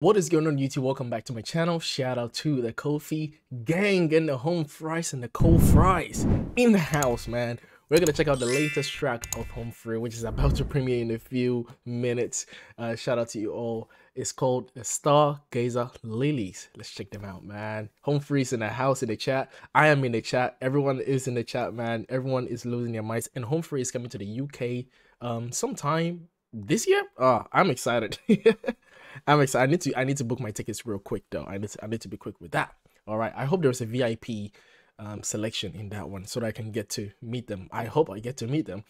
What is going on, YouTube? Welcome back to my channel. Shout out to the Ko-fi gang and the Home Fries and the Ko-fries in the house, man. We're gonna check out the latest track of Home Free, which is about to premiere in a few minutes. Shout out to you all. It's called Stargazer Lilies. Let's check them out, man. Home Free's in the house, in the chat. I am in the chat. Everyone is in the chat, man. Everyone is losing their minds. And Home Free is coming to the UK sometime this year. I'm excited. I'm excited. I need to book my tickets real quick though. I need to be quick with that. All right. I hope there's a VIP selection in that one so that I can get to meet them. I hope I get to meet them.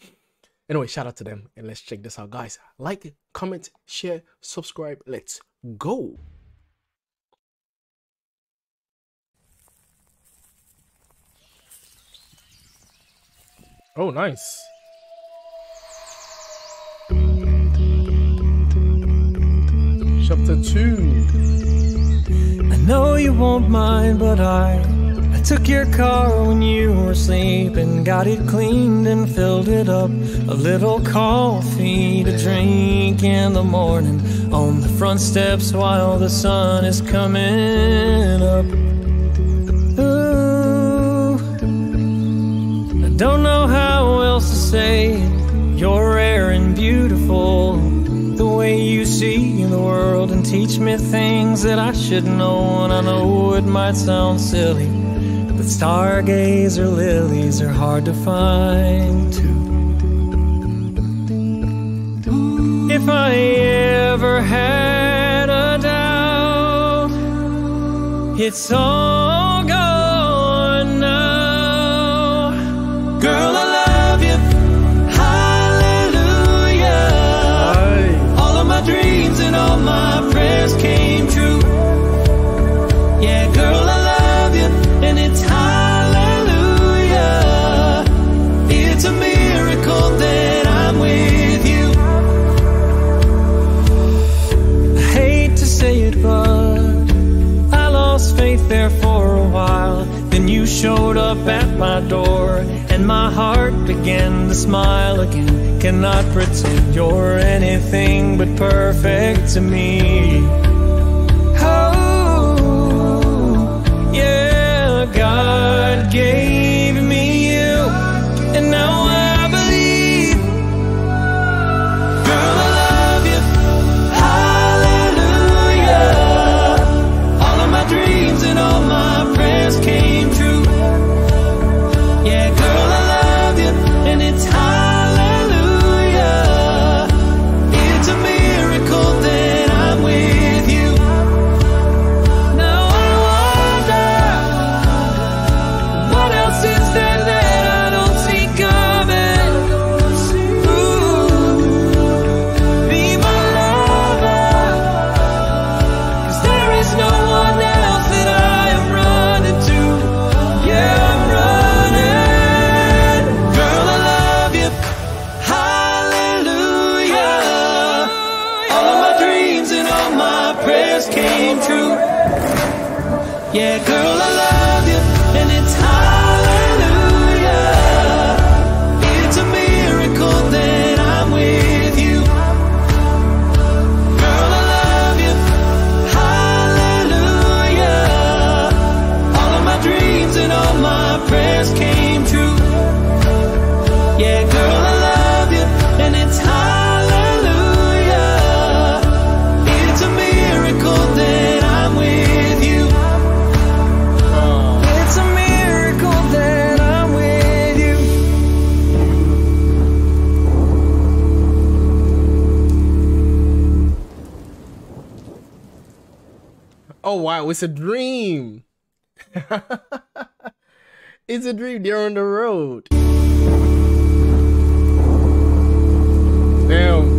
Anyway, shout out to them and let's check this out, guys. Like, comment, share, subscribe. Let's go. Oh, nice. Chapter 2. I know you won't mind, but I took your car when you were sleeping, got it cleaned and filled it up. A little coffee to drink in the morning on the front steps while the sun is coming up. Ooh, I don't know how else to say it. You're rare and beautiful, the way you see the world and teach me things that I should know. And I know it might sound silly, but stargazer lilies are hard to find too. If I ever had a doubt, it's all gone now. Girl, I love you. All my prayers came true. Yeah, girl, I love you, and it's hallelujah. It's a miracle that I'm with you. I hate to say it, but I lost faith there for a while. Then you showed up at my door, and my heart began to smile again. Cannot pretend you're anything but perfect to me. Oh, yeah, God gave me you, and now I believe. Girl, I love you, hallelujah. All of my dreams and all my prayers came true. Yeah, girl, I love you, and it's high. Yeah, girl, I love you, and it's hallelujah. It's a miracle that I'm with you. Girl, I love you, hallelujah. All of my dreams and all my prayers came true. Yeah, girl, I love you, and it's hallelujah. Oh wow, it's a dream. It's a dream. They're on the road. Damn,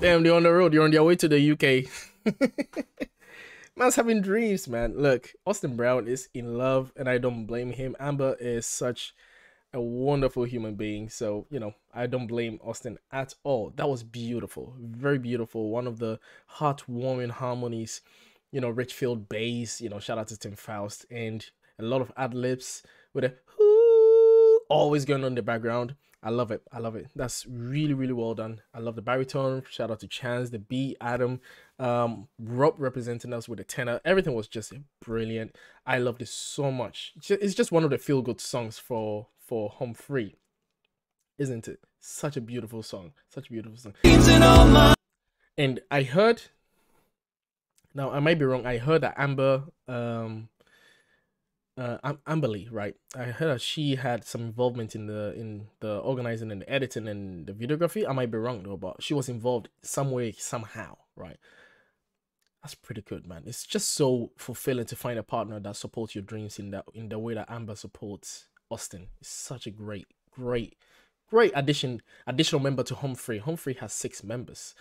they're on the road. You're on their way to the UK. Man's having dreams, man. Look, Austin Brown is in love, and I don't blame him. Amber is such a wonderful human being, so you know, I don't blame Austin at all. That was beautiful, very beautiful. One of the heartwarming harmonies, you know, Richfield bass, you know, shout out to Tim Foust, and a lot of ad-libs with a whoo always going on in the background. I love it, I love it. That's really, really well done. I love the baritone. Shout out to Chance, the B, Adam, Rob representing us with a tenor. Everything was just brilliant. I loved it so much. It's just one of the feel-good songs for Home Free, isn't it? Such a beautiful song, such a beautiful song. And I heard, now I might be wrong, I heard that Amber, Amberley, right? I heard she had some involvement in the organizing and the editing and the videography. I might be wrong though, but she was involved some way, somehow, right? That's pretty good, man. It's just so fulfilling to find a partner that supports your dreams in the way that Amber supports Austin. It's such a great additional member to Home Free. Home Free has 6 members.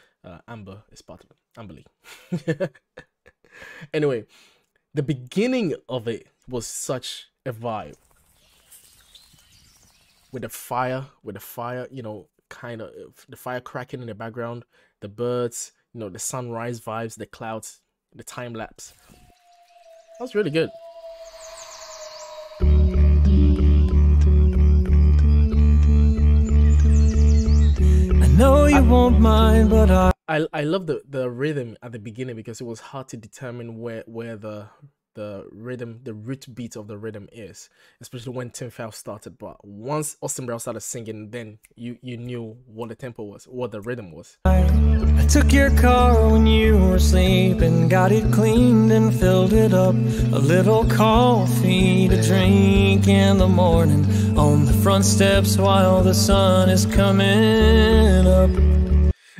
Amber is part of it. Amberley. Anyway, the beginning of it was such a vibe. With the fire, you know, kind of the fire cracking in the background, the birds, you know, the sunrise vibes, the clouds, the time lapse. That was really good. No, you won't mind, but I love the rhythm at the beginning, because it was hard to determine where the rhythm, the root beat of the rhythm is, especially when Tim Foust started. But once Austin Brown started singing, then you knew what the tempo was, what the rhythm was. I took your car when you were sleeping, got it cleaned and filled it up. A little coffee to drink in the morning, on the front steps while the sun is coming up.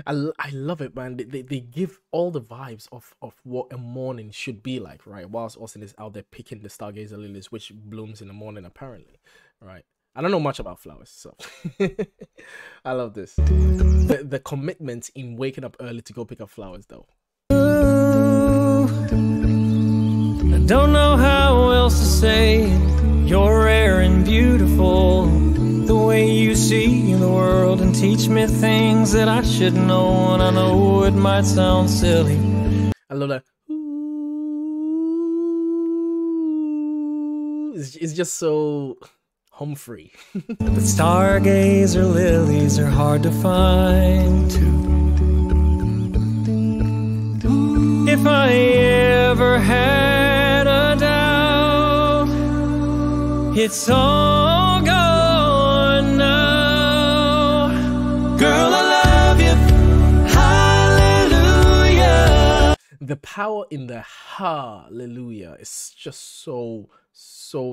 I love it, man. They give all the vibes of what a morning should be like, right? Whilst Austin is out there picking the Stargazer lilies, which blooms in the morning, apparently, right? I don't know much about flowers, so I love this. The commitment in waking up early to go pick up flowers, though. Ooh, I don't know how else to say it. You're rare and beautiful, the way you see the world and teach me things that I should know, and I know it might sound silly. I love that. It's just so Home Free. But stargazer lilies are hard to find. If I ever had a doubt, it's all gone. Girl, I love you. Hallelujah. The power in the hallelujah is just so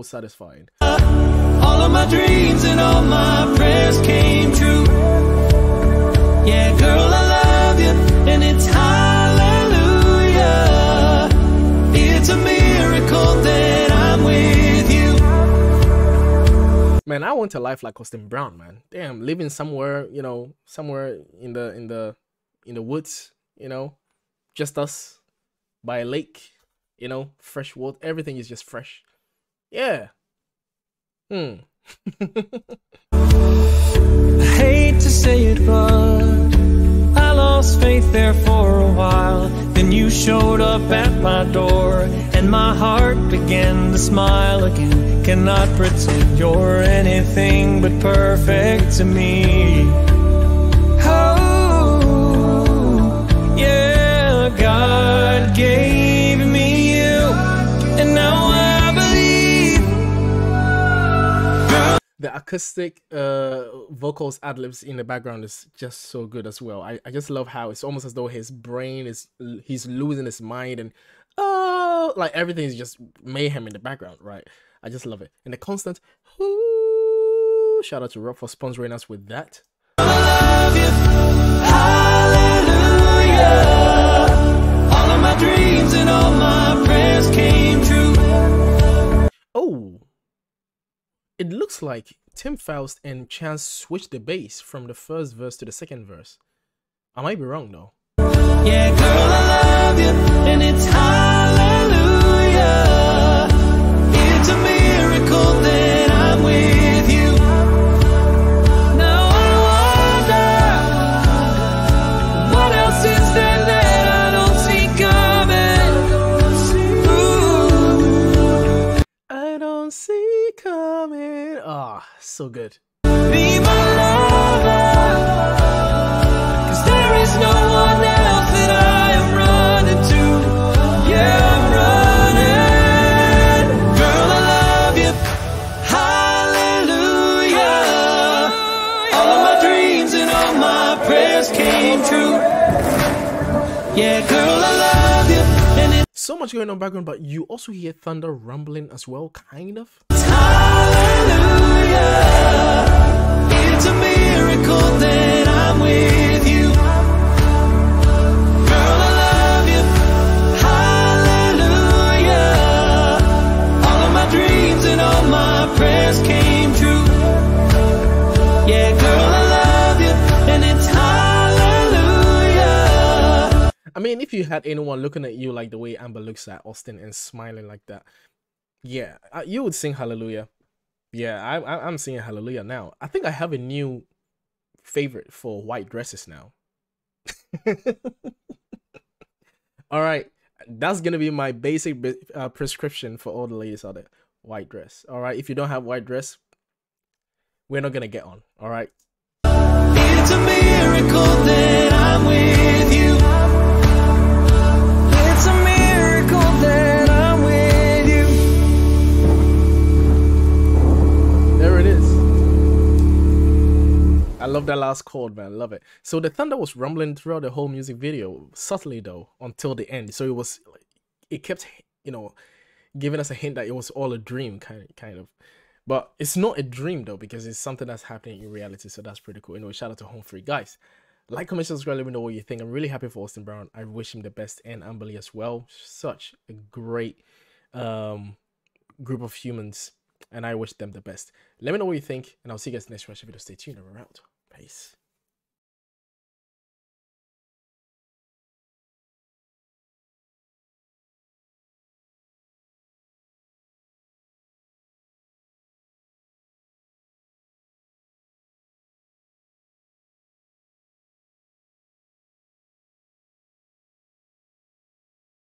satisfying. All of my dreams and all my prayers came true. Yeah, girl, I love you, and it's hallelujah. It's a miracle that I'm with you. Man, I want a life like Austin Brown, man. Damn, living somewhere, you know, somewhere in the woods, you know, just us by a lake, you know, fresh water, everything is just fresh. Yeah. I hate to say it, but I lost faith there for a while. Then you showed up at my door, and my heart began to smile again. Cannot pretend you're anything but perfect to me. Oh, yeah, God gave me you, and now I believe. The acoustic vocals, ad-libs in the background is just so good as well. I just love how it's almost as though his brain is, he's losing his mind, and oh, like everything is just mayhem in the background, right? I just love it. And the constant, whoo, shout out to Rob for sponsoring us with that. I love you. Hallelujah. All of my dreams and all my prayers came true. Oh, it looks like Tim Foust and Chance switched the bass from the first verse to the second verse. I might be wrong though. Yeah, girl, I love you, and it's hallelujah. It's a miracle that I'm with you. Now I wonder what else is there that I don't see coming. Ooh, I don't see coming. Ah, oh, so good. Be my lover, 'cause there is no one else that I am right. So much going on in the background, but you also hear thunder rumbling as well, kind of. Hallelujah. It's a miracle that I'm with you. Girl, I love you. Hallelujah. All of my dreams and all my prayers came true. Yeah, girl, I love you. And it's hallelujah. I mean, if you had anyone looking at you like the way Amber looks at Austin and smiling like that, yeah, you would sing hallelujah. Yeah, I'm singing hallelujah now. I think I have a new favorite for white dresses now. All right, that's going to be my basic prescription for all the ladies out there. White dress. All right, if you don't have white dress, we're not going to get on. All right. It's a miracle that I'm with you. I love that last chord, man. Love it. So the thunder was rumbling throughout the whole music video, subtly though, until the end. So it kept, you know, giving us a hint that it was all a dream, kind of. But it's not a dream though, because it's something that's happening in reality. So that's pretty cool. Anyway, shout out to Home Free, guys. Like, comment, subscribe. Let me know what you think. I'm really happy for Austin Brown. I wish him the best, and Amberley as well. Such a great group of humans, and I wish them the best. Let me know what you think, and I'll see you guys next time. Stay tuned. We're out. Peace.